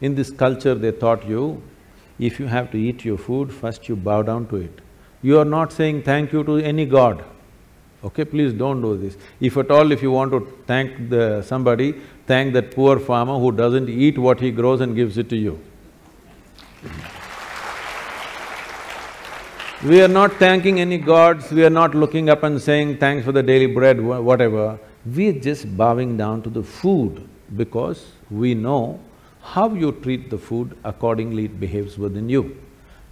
In this culture, they taught you, if you have to eat your food, first you bow down to it. You are not saying thank you to any god, okay? Please don't do this. If at all, if you want to thank somebody, thank that poor farmer who doesn't eat what he grows and gives it to you. We are not thanking any gods, we are not looking up and saying thanks for the daily bread, whatever. We are just bowing down to the food because we know how you treat the food, accordingly it behaves within you.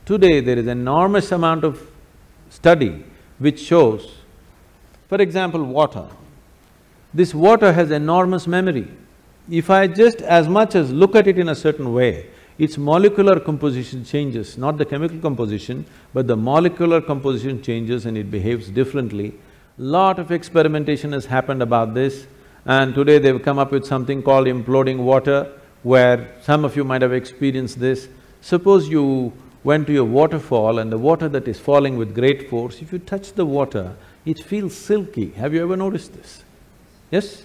Today there is an enormous amount of study which shows, for example, water. This water has enormous memory. If I just as much as look at it in a certain way, its molecular composition changes, not the chemical composition, but the molecular composition changes and it behaves differently. Lot of experimentation has happened about this, and today they've come up with something called imploding water, where some of you might have experienced this. Suppose you went to your waterfall and the water that is falling with great force, if you touch the water, it feels silky. Have you ever noticed this? Yes?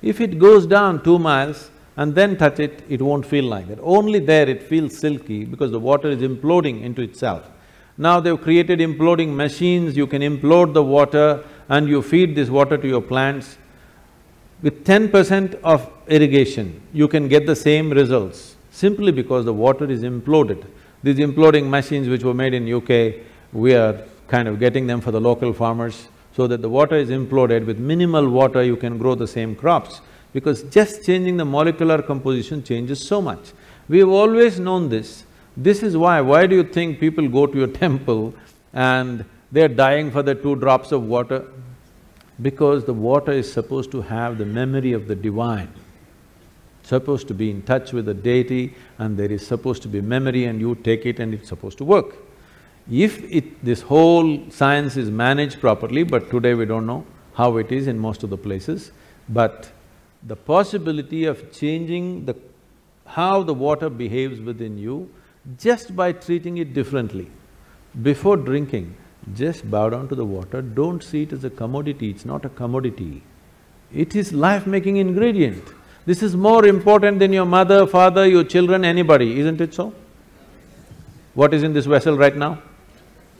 If it goes down 2 miles, and then touch it, it won't feel like that. Only there it feels silky because the water is imploding into itself. Now they've created imploding machines, you can implode the water and you feed this water to your plants. With 10% of irrigation, you can get the same results simply because the water is imploded. These imploding machines which were made in UK, we are kind of getting them for the local farmers so that the water is imploded. With minimal water, you can grow the same crops, because just changing the molecular composition changes so much. We've always known this. This is why do you think people go to your temple and they're dying for the 2 drops of water? Because the water is supposed to have the memory of the divine, supposed to be in touch with the deity, and there is supposed to be memory, and you take it and it's supposed to work. This whole science is managed properly, but today we don't know how it is in most of the places, but the possibility of changing how the water behaves within you just by treating it differently. Before drinking, just bow down to the water, don't see it as a commodity, it's not a commodity. It is life-making ingredient. This is more important than your mother, father, your children, anybody, isn't it so? What is in this vessel right now?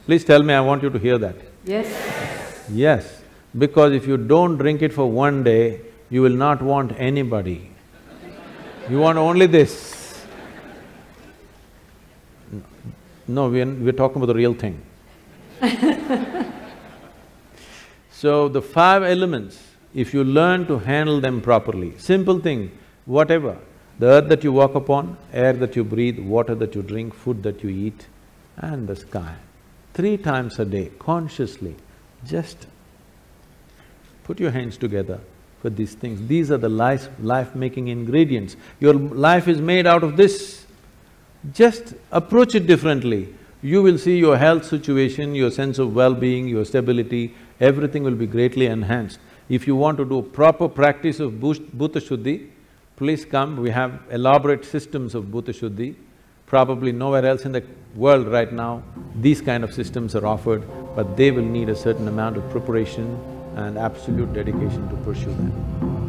Please tell me, I want you to hear that. Yes. Yes, because if you don't drink it for 1 day, you will not want anybody. You want only this. No, we're talking about the real thing. So, the 5 elements, if you learn to handle them properly, simple thing, whatever, the earth that you walk upon, air that you breathe, water that you drink, food that you eat, and the sky. 3 times a day, consciously, just put your hands together for these things. These are the life-making ingredients. Your life is made out of this. Just approach it differently. You will see your health situation, your sense of well-being, your stability, everything will be greatly enhanced. If you want to do proper practice of Bhuta Shuddhi, please come, we have elaborate systems of Bhuta Shuddhi. Probably nowhere else in the world right now, these kind of systems are offered, but they will need a certain amount of preparation and absolute dedication to pursue them.